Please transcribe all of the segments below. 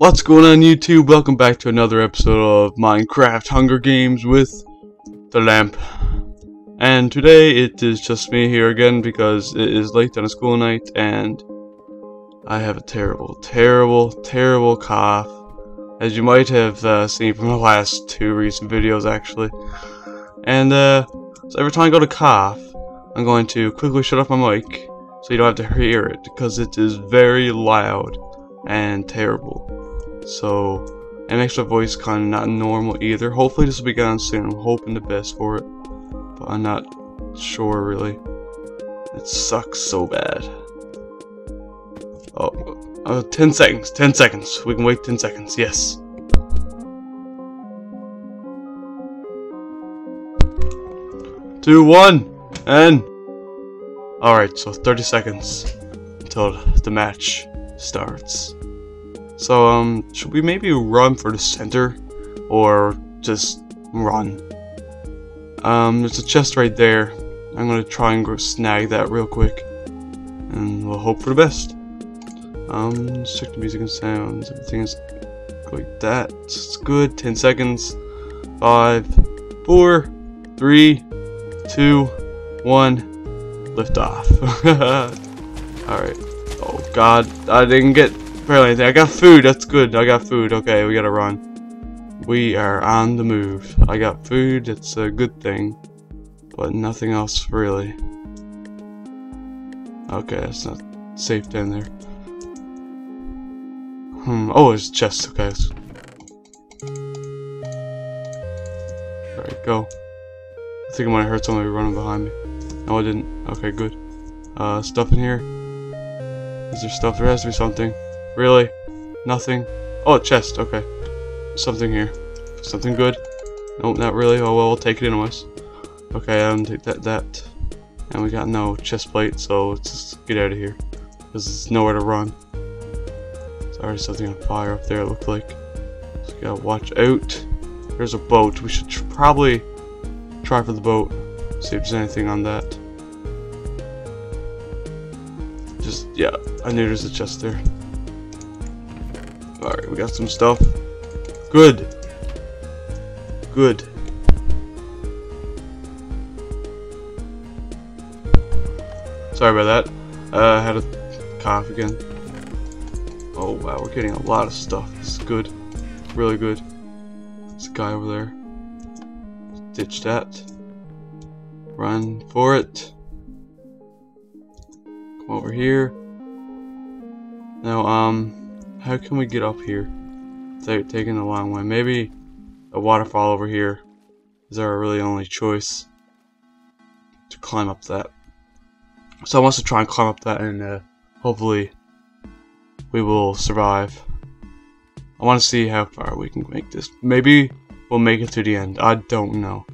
What's going on YouTube? Welcome back to another episode of Minecraft Hunger Games with the lamp. And today it is just me here again because it is late on a school night and I have a terrible cough. As you might have seen from the last two recent videos actually. And so every time I go to cough, I'm going to quickly shut off my mic so you don't have to hear it because it is very loud and terrible. So, and makes my voice kind of not normal either. Hopefully this will be gone soon. I'm hoping the best for it, but I'm not sure really. It sucks so bad. Oh, 10 seconds, 10 seconds. We can wait 10 seconds, yes. Two, one, and... Alright, so 30 seconds until the match starts. So, should we maybe run for the center? Or just run? There's a chest right there. I'm gonna try and go snag that real quick. And we'll hope for the best. Stick to music and sounds. Everything is like that. It's good. 10 seconds. 5, 4, 3, 2, 1. Lift off. Alright. Oh god. I didn't get... Anything. I got food, that's good. I got food. Okay, we gotta run. We are on the move. I got food, it's a good thing. But nothing else really. Okay, that's not safe down there. Oh, it's chest, okay. Alright, go. I think I might have heard somebody running behind me. No, I didn't. Okay, good. Stuff in here. Is there stuff? There has to be something. Really? Nothing? Oh, a chest, okay. Something here. Something good? Nope, not really. Oh well, we'll take it anyways. Okay, I'm gonna take that. And we got no chest plate, so let's just get out of here. Because there's nowhere to run. There's already something on fire up there, it looked like. So we gotta watch out. There's a boat. We should probably try for the boat. See if there's anything on that. Just, yeah, I knew there's a chest there. Alright, we got some stuff. Good. Good. Sorry about that. I had a cough again. Oh wow, we're getting a lot of stuff. This is good. Really good. There's a guy over there. Ditch that. Run for it. Come over here. Now, how can we get up here? Taking the long way. Maybe a waterfall over here is our really only choice to climb up that. So I want to try and climb up that, and hopefully we will survive. I want to see how far we can make this. Maybe we'll make it to the end. I don't know.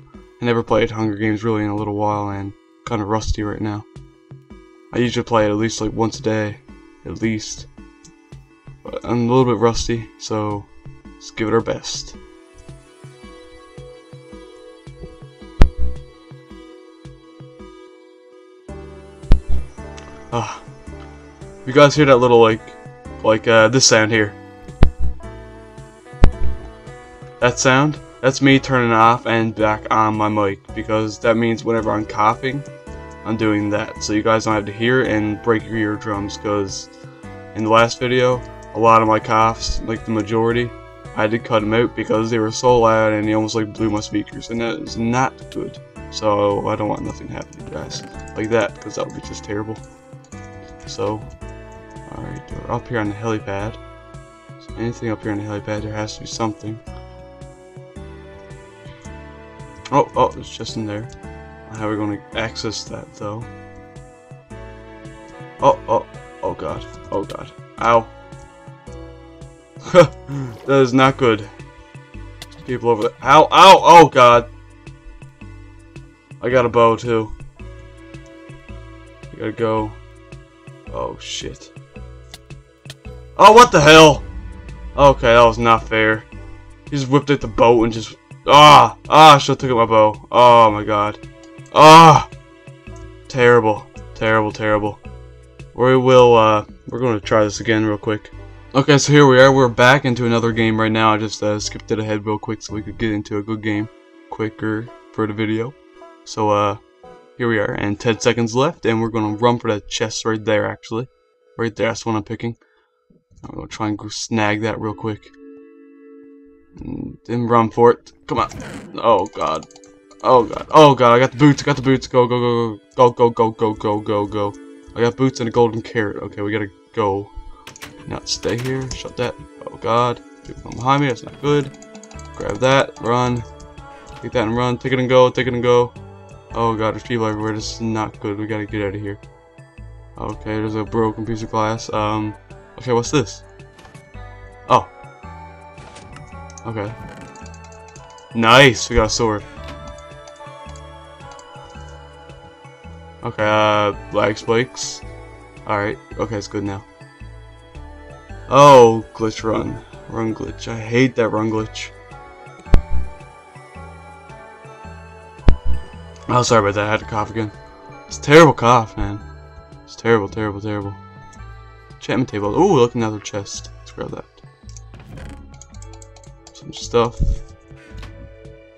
I never played Hunger Games really in a little while, and I'm kind of rusty right now. I usually play it at least like once a day, at least. I'm a little bit rusty, so let's give it our best. Ah, you guys hear that little like this sound here? That sound? That's me turning off and back on my mic because that means whenever I'm coughing, I'm doing that. So you guys don't have to hear it and break your eardrums because in the last video. A lot of my coughs, like the majority, I did cut them out because they were so loud and they almost like blew my speakers, and that is not good. So I don't want nothing to happen to you guys like that because that would be just terrible. So, alright, we're up here on the helipad. So anything up here on the helipad, there has to be something. Oh, it's just in there. How are we going to access that though? Oh god, ow. That is not good. People over there. Ow, ow, oh god. I got a bow too. I gotta go. Oh shit. Oh, what the hell? Okay, that was not fair. He just whipped at the boat and just. I should have took my bow. Oh my god. Terrible. Terrible. We will, we're gonna try this again real quick. Okay, so here we are. We're back into another game right now. I just skipped it ahead real quick so we could get into a good game quicker for the video. So here we are, and 10 seconds left, and we're gonna run for that chest right there. Actually, right there, that's the one I'm picking. I'm gonna try and go snag that real quick, and then run for it. Come on! Oh god! Oh god! Oh god! I got the boots! I got the boots! Go! Go! Go! Go! Go! Go! Go! Go! Go! Go! I got boots and a golden carrot. Okay, we gotta go. Not stay here. Shut that. Oh god. People come behind me. That's not good. Grab that. Run. Take that and run. Take it and go. Take it and go. Oh god. There's people everywhere. This is not good. We gotta get out of here. Okay. There's a broken piece of glass. Okay. What's this? Oh. Okay. Nice. We got a sword. Okay. Lag spikes. Alright. Okay. It's good now. Oh, glitch run. Run glitch. I hate that run glitch. Oh, sorry about that. I had to cough again. It's a terrible cough, man. It's terrible, terrible, terrible. Enchantment table. Ooh, look, another chest. Let's grab that. Some stuff.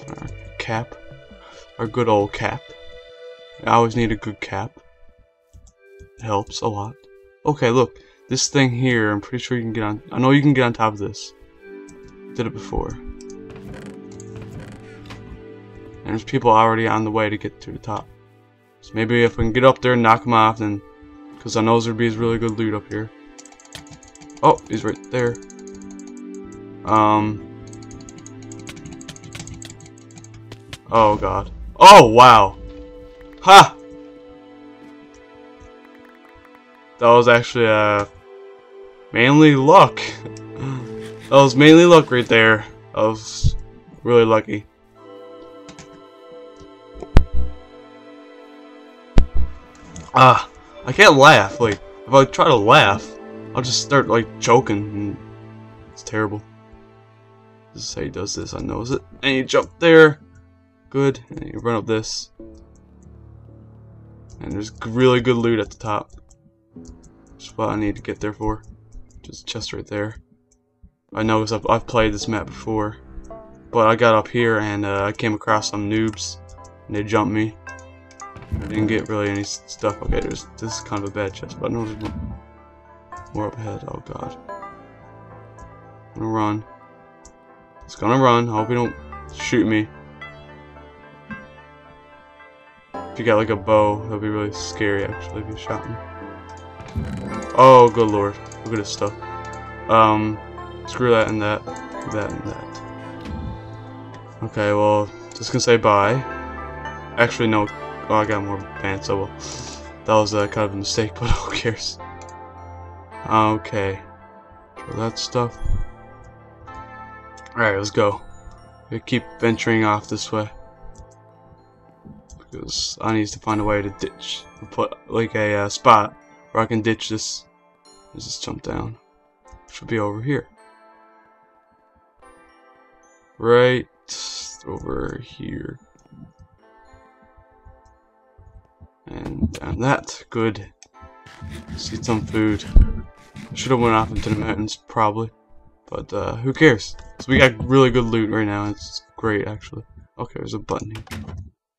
Our cap. Our good old cap. I always need a good cap. It helps a lot. Okay, look. This thing here, I'm pretty sure you can get on. I know you can get on top of this. Did it before. And there's people already on the way to get to the top. So maybe if we can get up there and knock them off, then. Because I know there'd be really good loot up here. Oh, he's right there. Oh, God. Oh, wow. Ha! That was actually, mainly luck. That was mainly luck right there. I was really lucky. Ah, I can't laugh. Like, if I try to laugh, I'll just start, like, choking. And it's terrible. This is how he does this. I knows it. And you jump there. Good. And you run up this. And there's really good loot at the top. That's what I need to get there for. Just a chest right there. I know because I've played this map before. But I got up here and I came across some noobs. And they jumped me. I didn't get really any stuff. Okay, this is kind of a bad chest. But I know there's one more up ahead. Oh god. I'm gonna run. It's gonna run. I hope you don't shoot me. If you got like a bow, that'd be really scary actually if you shot me. Oh, good lord. Look at this stuff. Screw that and that. That and that. Okay, well, just gonna say bye. Actually, no. Oh, I got more pants, so well. That was kind of a mistake, but who cares? Okay. So that stuff. Alright, let's go. We keep venturing off this way. Because I need to find a way to ditch. Put, like, a spot. I can ditch this. Let's just jump down. Should be over here. Right over here. And down that. Good. Let's get some food. I should have went off into the mountains probably. But who cares? So we got really good loot right now. It's great actually. Okay, there's a button here.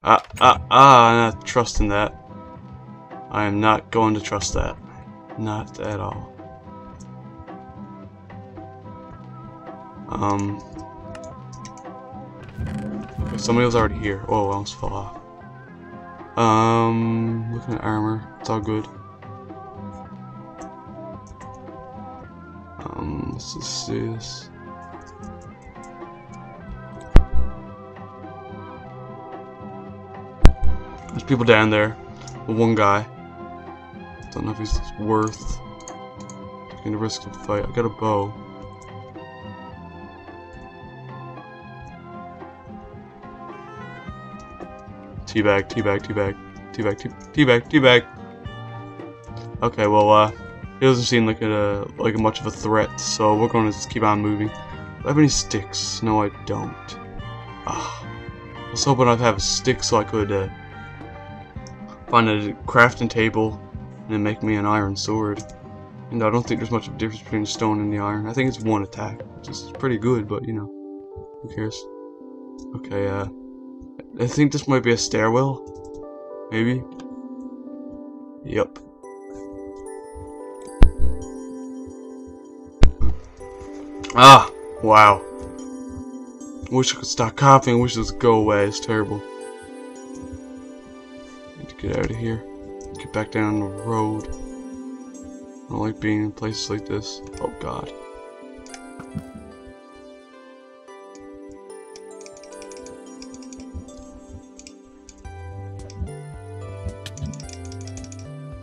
I'm not trusting that. I am not going to trust that. Not at all. Okay, somebody was already here. Oh, I almost fell off. Looking at armor. It's all good. Let's just do this. There's people down there. One guy. Don't know if he's worth taking the risk of the fight. I got a bow. Teabag, teabag, teabag, teabag, teabag, teabag. Okay, well, he doesn't seem like a much of a threat, so we're going to just keep on moving. Do I have any sticks? No, I don't. I was hoping I'd have a stick so I could find a crafting table and then make me an iron sword. And I don't think there's much of a difference between the stone and the iron. I think it's one attack, which is pretty good, but you know, who cares? Okay, I think this might be a stairwell, maybe? Yep. Ah! Wow. Wish I could stop coughing, wish this would go away, it's terrible. Need to get out of here. Get back down the road. I don't like being in places like this. Oh god.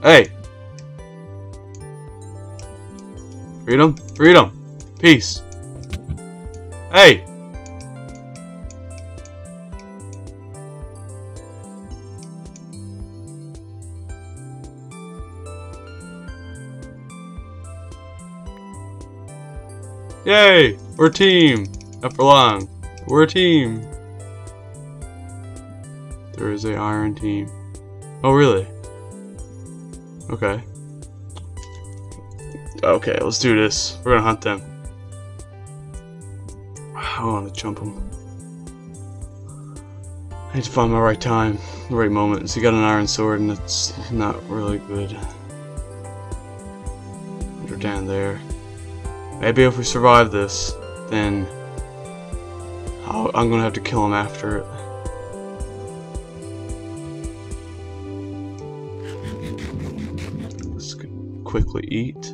Hey! Freedom! Freedom! Peace! Hey! Yay! We're a team! Not for long. We're a team! There is a iron team. Oh really? Okay. Okay, let's do this. We're gonna hunt them. I wanna jump them. I need to find my right time, the right moment. So you got an iron sword and it's not really good. They're down there. Maybe if we survive this, then I'm gonna have to kill him after it. Quickly eat.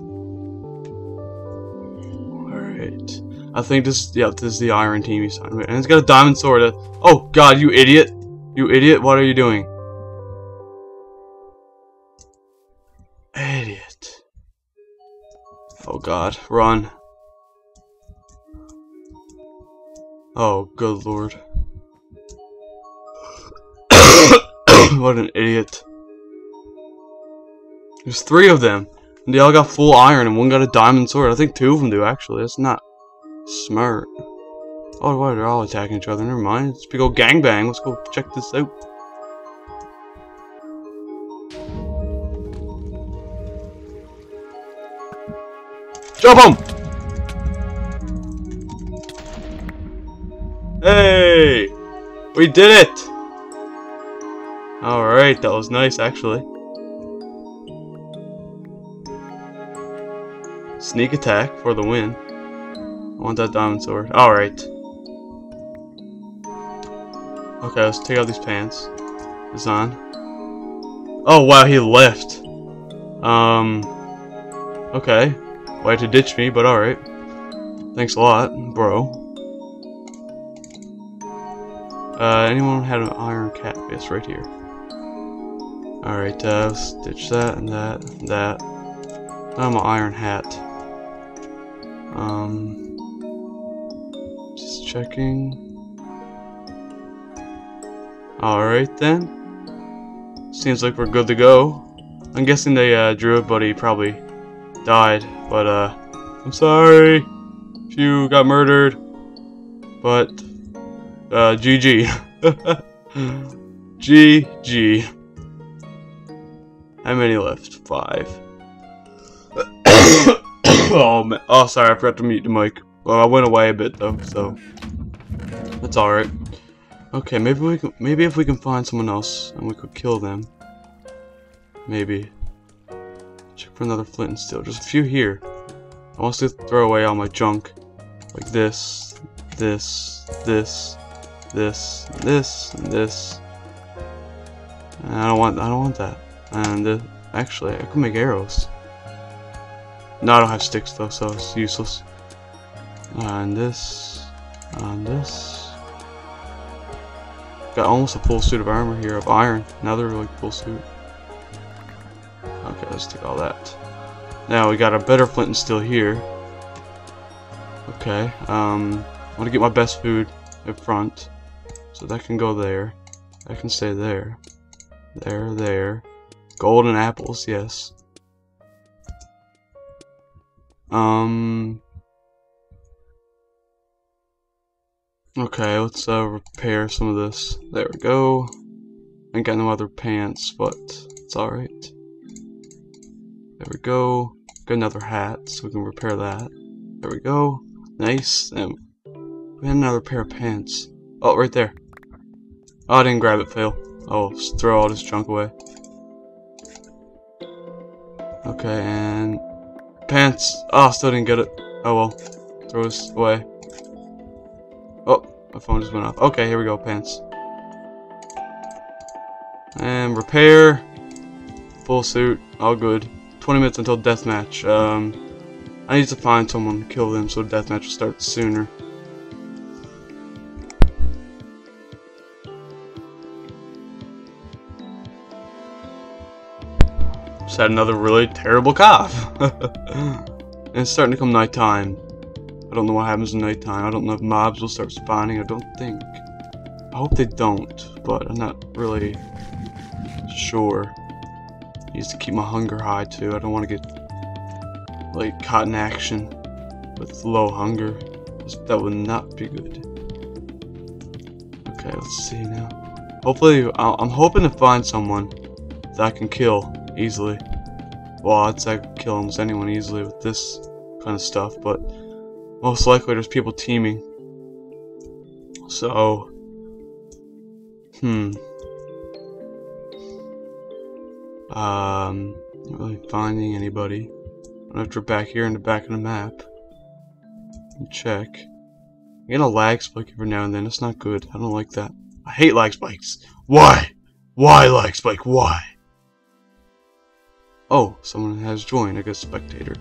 Alright. I think this, yeah, this is the iron team he's on. And it's got a diamond sword. Oh god, you idiot! You idiot, what are you doing? Idiot. Oh god, run. Oh good lord. What an idiot. There's three of them. They all got full iron and one got a diamond sword. I think two of them do, actually. That's not smart. Oh, wow, they're all attacking each other. Never mind. It's a big old gangbang. Let's go check this out. Jump him! Hey! We did it! Alright, that was nice, actually. Sneak attack for the win. I want that diamond sword. Alright. Okay, let's take out these pants. It's on. Oh wow, he left. Okay. Way to ditch me, but alright. Thanks a lot, bro. Anyone had an iron cap? Yes, right here. Alright, let's ditch that and that and that. I'm an iron hat. Just checking. Alright then. Seems like we're good to go. I'm guessing the druid buddy probably died, but I'm sorry if you got murdered. But GG. GG. How many left? 5. Oh man. Oh, sorry, I forgot to mute the mic. Well, I went away a bit though, so that's alright. Okay, maybe we can, maybe if we can find someone else and we could kill them. Maybe. Check for another flint and steel. Just a few here. I want to throw away all my junk. Like this, this, this, this, this, and this. And I don't want that. And actually, I could make arrows. No, I don't have sticks though, so it's useless. And this, and this. Got almost a full suit of armor here of iron. Another like full suit. Okay, let's take all that. Now we got a better flint and steel here. Okay, I want to get my best food up front, so that can go there. That can stay there. There, there. Golden apples, yes. Okay, let's repair some of this. There we go. I got no other pants, but it's alright. There we go. Get another hat so we can repair that. There we go. Nice. And we had another pair of pants. Oh, right there. Oh, I didn't grab it, fail. Oh, throw all this junk away. Okay, and pants. Oh, still didn't get it. Oh well. Throw this away. Oh, my phone just went off. Okay, here we go, pants. And repair. Full suit. All good. 20 minutes until deathmatch. I need to find someone to kill them so deathmatch will start sooner. Just had another really terrible cough. And it's starting to come nighttime. I don't know what happens in nighttime. I don't know if mobs will start spawning. I don't think. I hope they don't, but I'm not really sure. I used to keep my hunger high too. I don't want to get like caught in action with low hunger. That would not be good. Okay, let's see now. Hopefully, I'm hoping to find someone that I can kill easily. Well, I'd say I could kill almost anyone easily with this kind of stuff, but most likely there's people teaming. So, not really finding anybody. I'm after back here in the back of the map. Let me check. I'm getting a lag spike every now and then. It's not good. I don't like that. I hate lag spikes. Why? Why lag spike? Why? Oh, someone has joined. I guess spectator.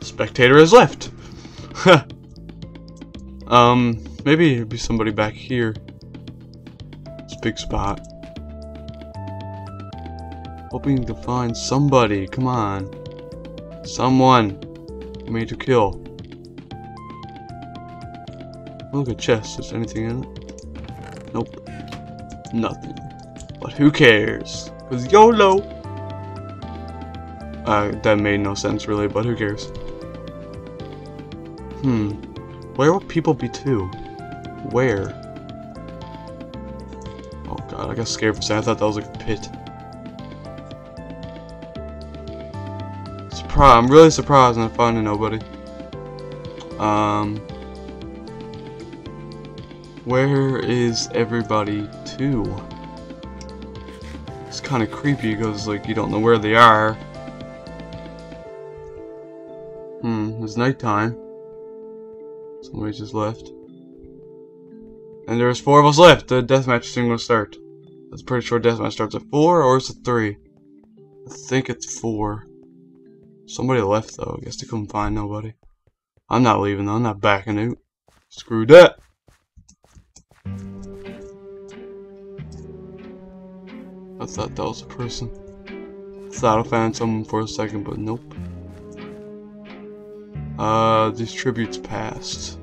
Spectator has left. Maybe it'd be somebody back here. This big spot. Hoping to find somebody. Come on, someone for me to kill. Look at chest. Is there anything in it? Nope. Nothing. But who cares? Cause YOLO. That made no sense really. But who cares? Where will people be to? Where? Oh god, I got scared for a second. I thought that was like a pit. I'm really surprised I'm not finding nobody. Where is everybody to? It's kind of creepy because like you don't know where they are. It's nighttime. We just left, and there's 4 of us left. The deathmatch soon gonna start. I'm pretty sure deathmatch starts at 4, or is it 3? I think it's 4. Somebody left though. I guess they couldn't find nobody. I'm not leaving though. I'm not backing out. Screw that. I thought that was a person. I thought I found someone for a second, but nope. These tributes passed.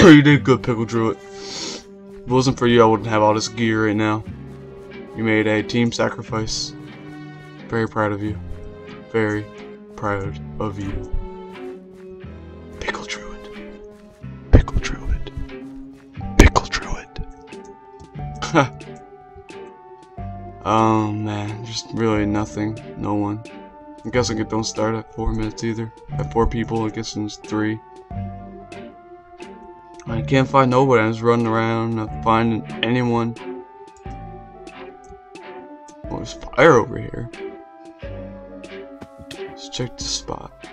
You did good, Pickle Druid. If it wasn't for you, I wouldn't have all this gear right now. You made a team sacrifice. Very proud of you. Very proud of you. Pickle Druid. Pickle Druid. Pickle Druid. Oh man, just really nothing. No one. I'm guessing it don't start at 4 minutes either. At 4 people, I guess it's 3. I can't find nobody. I'm just running around, not finding anyone. Oh, there's fire over here. Let's check the spot. I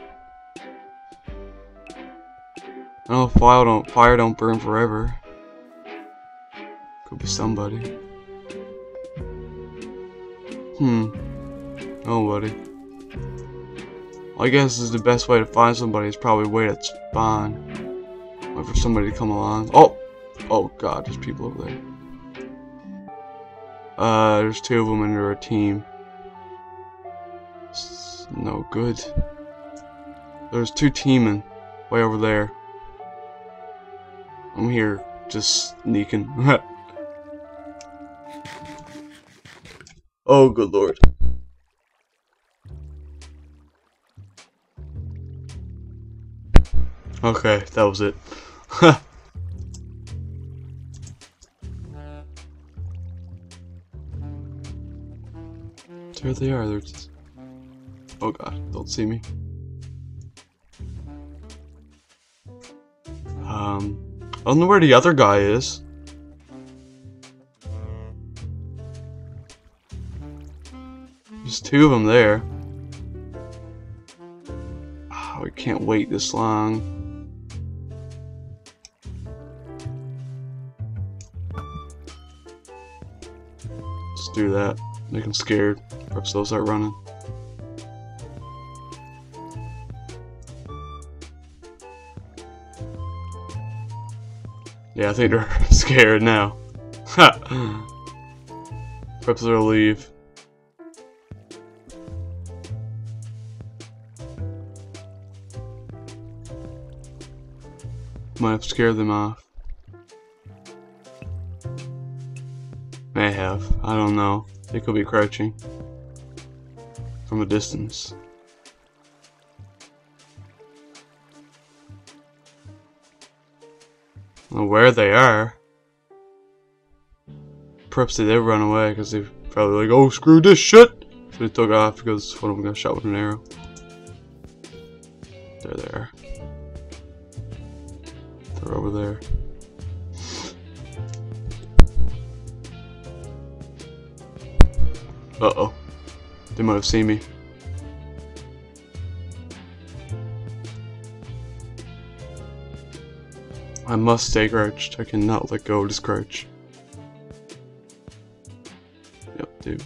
don't know if fire don't burn forever. Could be somebody. Nobody. I guess is the best way to find somebody is probably wait at spawn. Wait for somebody to come along. Oh! Oh god, there's people over there. There's 2 of them and they're a team. It's no good. There's 2 teaming way over there. I'm here just sneaking. Oh good lord. Okay, that was it. There they are. They're just... Oh god, don't see me. I don't know where the other guy is. There's two of them there. Oh, we can't wait this long. Let's do that. Making scared. Perhaps they'll start running. Yeah, I think they're scared now. Ha! Perhaps they'll leave. Might have scared them off. May have. I don't know. They could be crouching from a distance. Where they are. Perhaps they did run away because they probably like, oh screw this shit! So they took off because one of them got shot with an arrow. They're there. They're over there. Uh oh. They might have seen me. I must stay crouched. I cannot let go of this crouch. Yep, dude.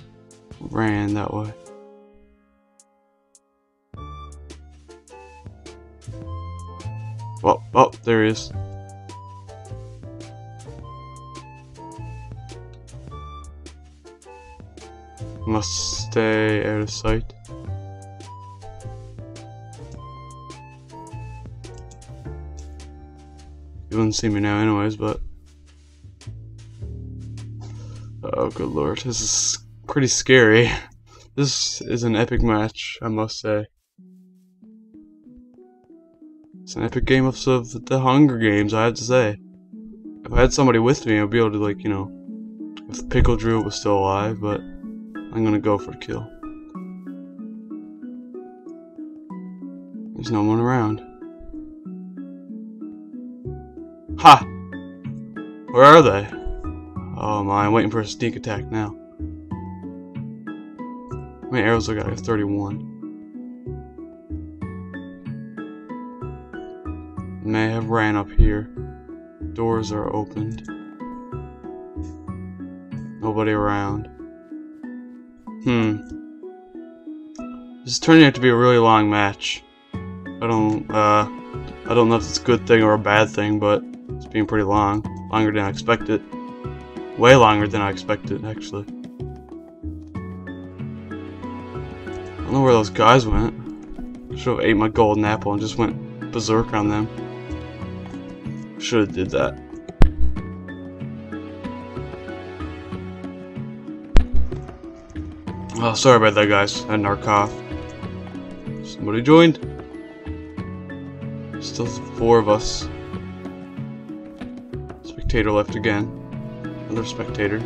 Ran that way. Oh, oh, there he is. Must stay out of sight. You wouldn't see me now anyways, but... Oh, good lord. This is pretty scary. This is an epic match, I must say. It's an epic game of the Hunger Games, I have to say. If I had somebody with me, I'd be able to, like, you know... If Pickle Druid was still alive, but... I'm gonna go for the kill. There's no one around. Ha! Where are they? Oh my, I'm waiting for a sneak attack now. How many arrows I got? I got 31. May have ran up here. Doors are opened. Nobody around. This is turning out to be a really long match. I don't know if it's a good thing or a bad thing, but... It's being pretty long. Longer than I expected. Way longer than I expected, actually. I don't know where those guys went. I should have ate my golden apple and just went berserk on them. Should have did that. Oh, sorry about that, guys. I had a cough. Somebody joined. Still four of us. Spectator left again. Another spectator. I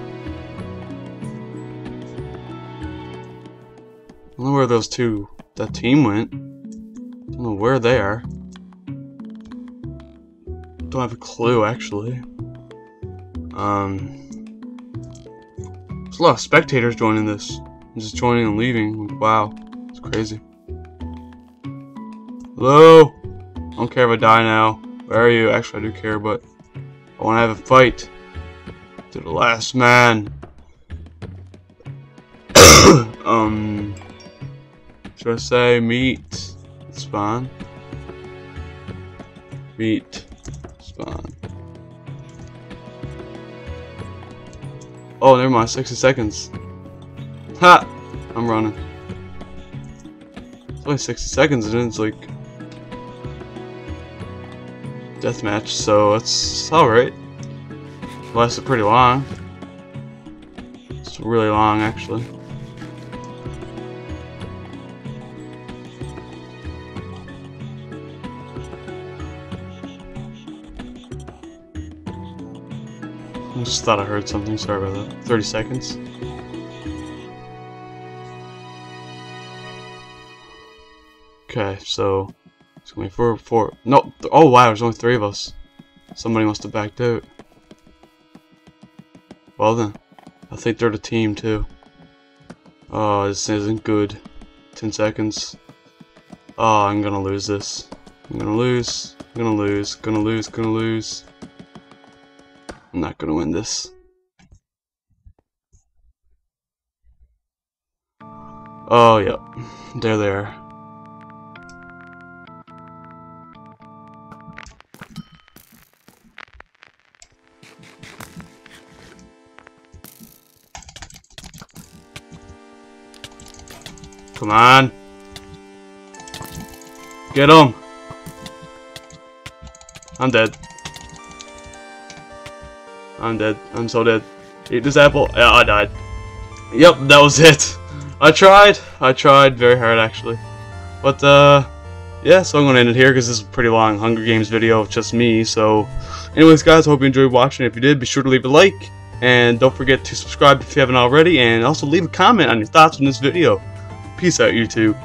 don't know where those two, that team went. I don't know where they are. Don't have a clue, actually. There's a lot of spectators joining this. I'm just joining and leaving. Wow, it's crazy. Hello? I don't care if I die now. Where are you? Actually, I do care, but... I want to have a fight to the last man. Should I say meat spawn? Meat spawn. Oh, never mind. 60 seconds. Ha! I'm running. It's only 60 seconds, and it's like. Deathmatch, so it's alright. Lasted pretty long. It's really long, actually. I just thought I heard something, sorry about that. 30 seconds. Okay, so it's going to be four. No, oh wow, there's only three of us. Somebody must have backed out. Well then, I think they're the team too. Oh, this isn't good. 10 seconds. Oh, I'm gonna lose this. I'm gonna lose. I'm gonna lose. Gonna lose. Gonna lose. I'm not gonna win this. Oh, yep. There they are. Come on. Get him. I'm dead. I'm dead. I'm so dead. Eat this apple. Yeah, I died. Yep, that was it. I tried very hard actually, but yeah, so I'm gonna end it here because this is a pretty long Hunger Games video of just me. So anyways guys, I hope you enjoyed watching. If you did, be sure to leave a like and don't forget to subscribe if you haven't already, and also leave a comment on your thoughts on this video. Peace out, YouTube.